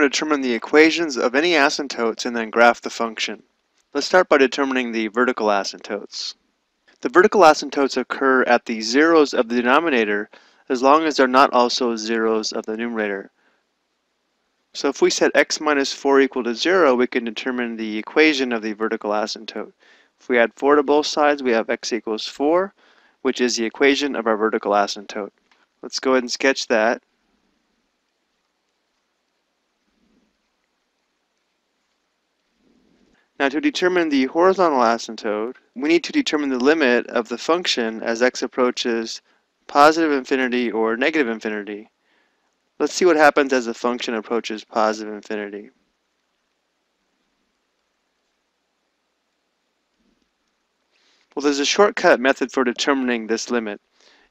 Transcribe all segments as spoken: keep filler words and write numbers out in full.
to determine the equations of any asymptotes and then graph the function. Let's start by determining the vertical asymptotes. The vertical asymptotes occur at the zeros of the denominator as long as they're not also zeros of the numerator. So if we set x minus four equal to zero, we can determine the equation of the vertical asymptote. If we add four to both sides, we have x equals four, which is the equation of our vertical asymptote. Let's go ahead and sketch that. Now to determine the horizontal asymptote, we need to determine the limit of the function as x approaches positive infinity or negative infinity. Let's see what happens as the function approaches positive infinity. Well, there's a shortcut method for determining this limit.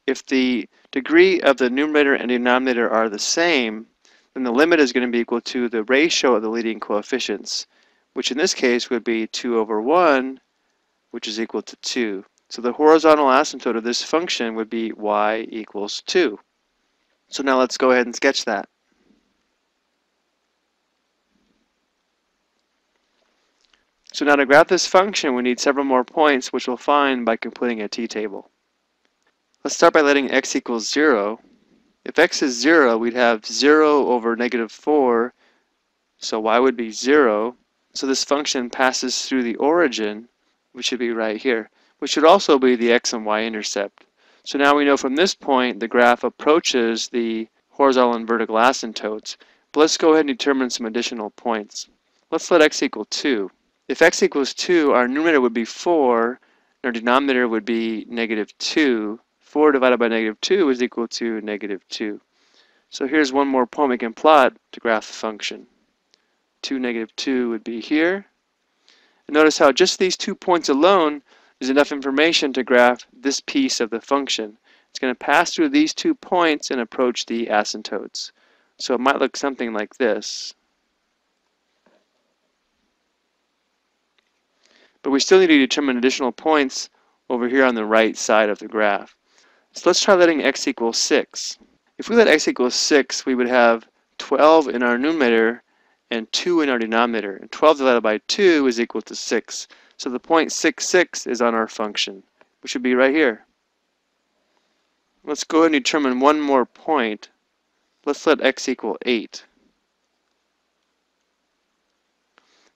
If the degree of the numerator and denominator are the same, then the limit is going to be equal to the ratio of the leading coefficients, which in this case would be two over one, which is equal to two. So the horizontal asymptote of this function would be y equals two. So now let's go ahead and sketch that. So now to graph this function, we need several more points, which we'll find by completing a t-table. Let's start by letting x equals zero. If x is zero, we'd have zero over negative four, so y would be zero. So this function passes through the origin, which should be right here, which should also be the x and y intercept. So now we know from this point the graph approaches the horizontal and vertical asymptotes. But let's go ahead and determine some additional points. Let's let x equal two. If x equals two, our numerator would be four, and our denominator would be negative two. four divided by negative two is equal to negative two. So here's one more point we can plot to graph the function. two, negative two would be here. And notice how just these two points alone there's enough information to graph this piece of the function. It's going to pass through these two points and approach the asymptotes. So it might look something like this. But we still need to determine additional points over here on the right side of the graph. So let's try letting x equal six. If we let x equal six, we would have twelve in our numerator and two in our denominator. And twelve divided by two is equal to six. So the point six six is on our function, which should be right here. Let's go ahead and determine one more point. Let's let x equal eight.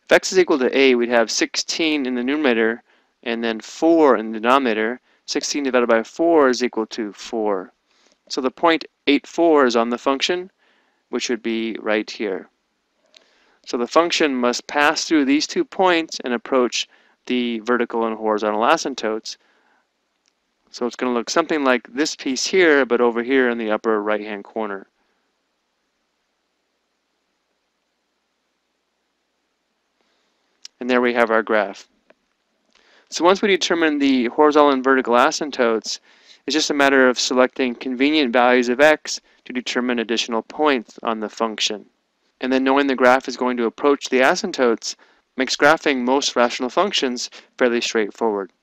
If x is equal to eight, we'd have sixteen in the numerator and then four in the denominator. sixteen divided by four is equal to four. So the point eight four is on the function, which would be right here. So the function must pass through these two points and approach the vertical and horizontal asymptotes. So it's going to look something like this piece here, but over here in the upper right-hand corner. And there we have our graph. So once we determine the horizontal and vertical asymptotes, it's just a matter of selecting convenient values of x to determine additional points on the function. And then knowing the graph is going to approach the asymptotes makes graphing most rational functions fairly straightforward.